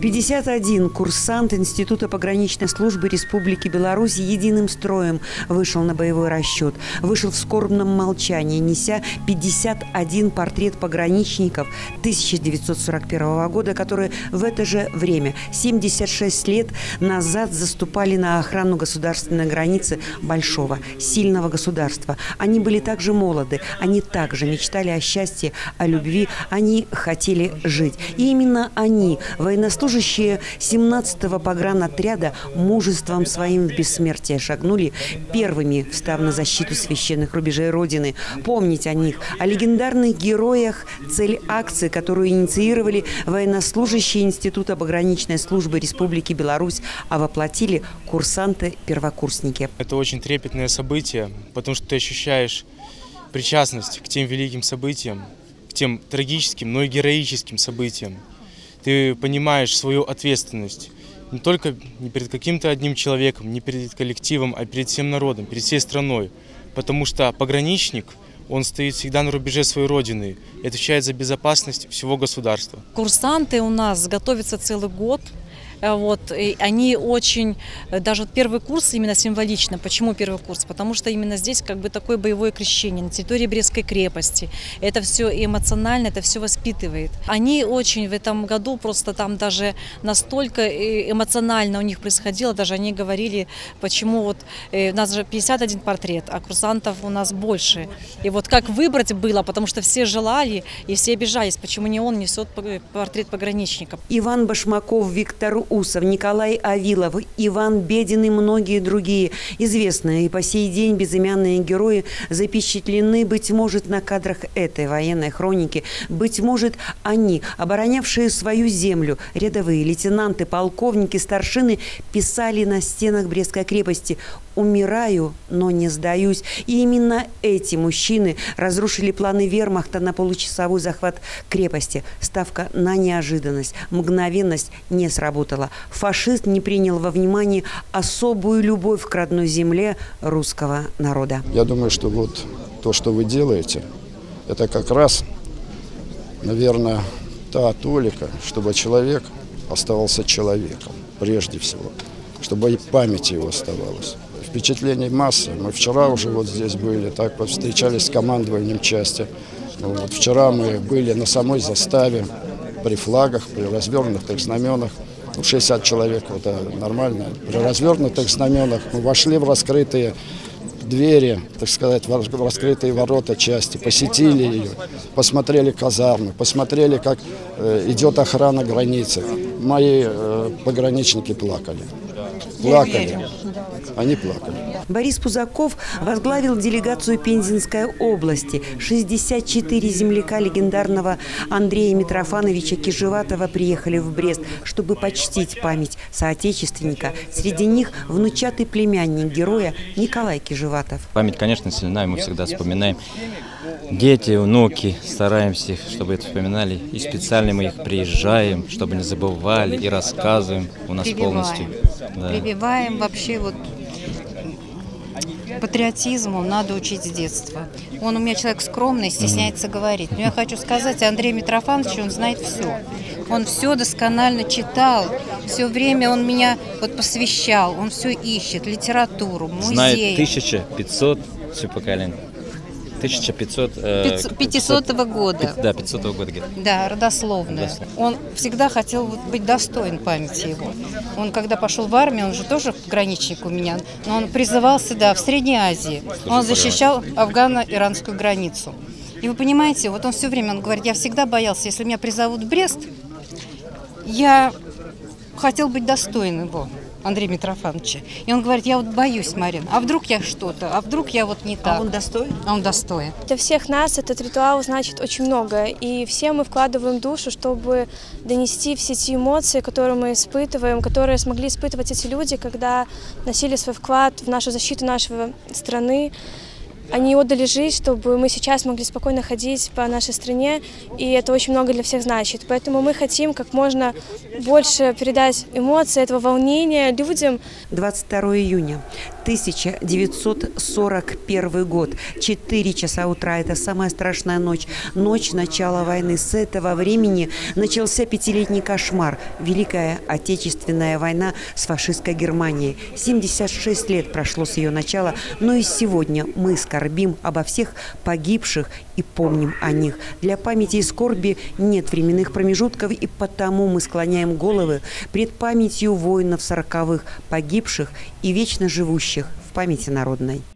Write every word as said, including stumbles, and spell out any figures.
пятьдесят один курсант Института пограничной службы Республики Беларусь единым строем вышел на боевой расчет. Вышел в скорбном молчании, неся пятьдесят один портрет пограничников тысяча девятьсот сорок первого года, которые в это же время, семьдесят шесть лет назад, заступали на охрану государственной границы большого, сильного государства. Они были также молоды, они также мечтали о счастье, о любви, они хотели жить. И именно они, военнослужащие семнадцатого погранотряда, мужеством своим в бессмертие шагнули, первыми встав на защиту священных рубежей Родины. Помнить о них, о легендарных героях — цель акции, которую инициировали военнослужащие Института пограничной службы Республики Беларусь, а воплотили курсанты-первокурсники. Это очень трепетное событие, потому что ты ощущаешь причастность к тем великим событиям, к тем трагическим, но и героическим событиям. Ты понимаешь свою ответственность не только не перед каким-то одним человеком, не перед коллективом, а перед всем народом, перед всей страной. Потому что пограничник, он стоит всегда на рубеже своей родины и отвечает за безопасность всего государства. Курсанты у нас готовятся целый год. Вот, и они очень, даже вот первый курс именно символично. Почему первый курс? Потому что именно здесь как бы такое боевое крещение на территории Брестской крепости. Это все эмоционально, это все воспитывает. Они очень в этом году просто там даже настолько эмоционально у них происходило, даже они говорили, почему вот у нас же пятьдесят один портрет, а курсантов у нас больше. И вот как выбрать было, потому что все желали и все обижались, почему не он несет портрет пограничника. Иван Башмаков, Виктор Усов, Николай Авилов, Иван Бедин и многие другие известные и по сей день безымянные герои запечатлены, быть может, на кадрах этой военной хроники. Быть может, они, оборонявшие свою землю, рядовые лейтенанты, полковники, старшины, писали на стенах Брестской крепости: «Умираю, но не сдаюсь». И именно эти мужчины разрушили планы вермахта на получасовой захват крепости. Ставка на неожиданность, мгновенность не сработала. Фашист не принял во внимание особую любовь к родной земле русского народа. Я думаю, что вот то, что вы делаете, это как раз, наверное, та толика, чтобы человек оставался человеком прежде всего, чтобы и память его оставалась. Впечатлений масса. Мы вчера уже вот здесь были, так повстречались с командованием части. Вот вчера мы были на самой заставе, при флагах, при развернутых знаменах. шестьдесят человек, это нормально. При развернутых знаменах мы вошли в раскрытые двери, так сказать, в раскрытые ворота части, посетили ее, посмотрели казармы, посмотрели, как идет охрана границы. Мои пограничники плакали. Плакали. Они плакали. Борис Пузаков возглавил делегацию Пензенской области. шестьдесят четыре земляка легендарного Андрея Митрофановича Кижеватова приехали в Брест, чтобы почтить память соотечественника. Среди них внучатый племянник героя Николай Кижеватов. Память, конечно, сильна, мы всегда вспоминаем. Дети, внуки, стараемся их, чтобы это вспоминали. И специально мы их приезжаем, чтобы не забывали, и рассказываем у нас полностью. Да. Прививаем вообще вот патриотизму, надо учить с детства. Он у меня человек скромный, стесняется mm-hmm. говорить. Но я хочу сказать, Андрей Митрофанович, он знает все. Он все досконально читал, все время он меня вот посвящал, он все ищет, литературу, музей. Знает тысяча пятьсот все поколение. тысяча пятисотого года. Да, пятисотого года. Да, родословная. Он всегда хотел быть достоин памяти его. Он, когда пошел в армию, он же тоже пограничник у меня, но он призывался, да, в Средней Азии. Он защищал афгано-иранскую границу. И вы понимаете, вот он все время, он говорит, я всегда боялся, если меня призовут в Брест, я хотел быть достоин его. Андрея Митрофановича. И он говорит, я вот боюсь, Марин, а вдруг я что-то, а вдруг я вот не так. А он достоин? А он достоин. Для всех нас этот ритуал значит очень много, и все мы вкладываем душу, чтобы донести все те эмоции, которые мы испытываем, которые смогли испытывать эти люди, когда носили свой вклад в нашу защиту нашей страны. Они отдали жизнь, чтобы мы сейчас могли спокойно ходить по нашей стране, и это очень много для всех значит. Поэтому мы хотим как можно больше передать эмоции, этого волнения людям. двадцать второго июня тысяча девятьсот сорок первый год. четыре часа утра – это самая страшная ночь. Ночь начала войны. С этого времени начался пятилетний кошмар. Великая Отечественная война с фашистской Германией. семьдесят шесть лет прошло с ее начала, но и сегодня мы скорбим обо всех погибших и помним о них. Для памяти и скорби нет временных промежутков, и потому мы склоняем головы пред памятью воинов сороковых, погибших и вечно живущих в памяти народной.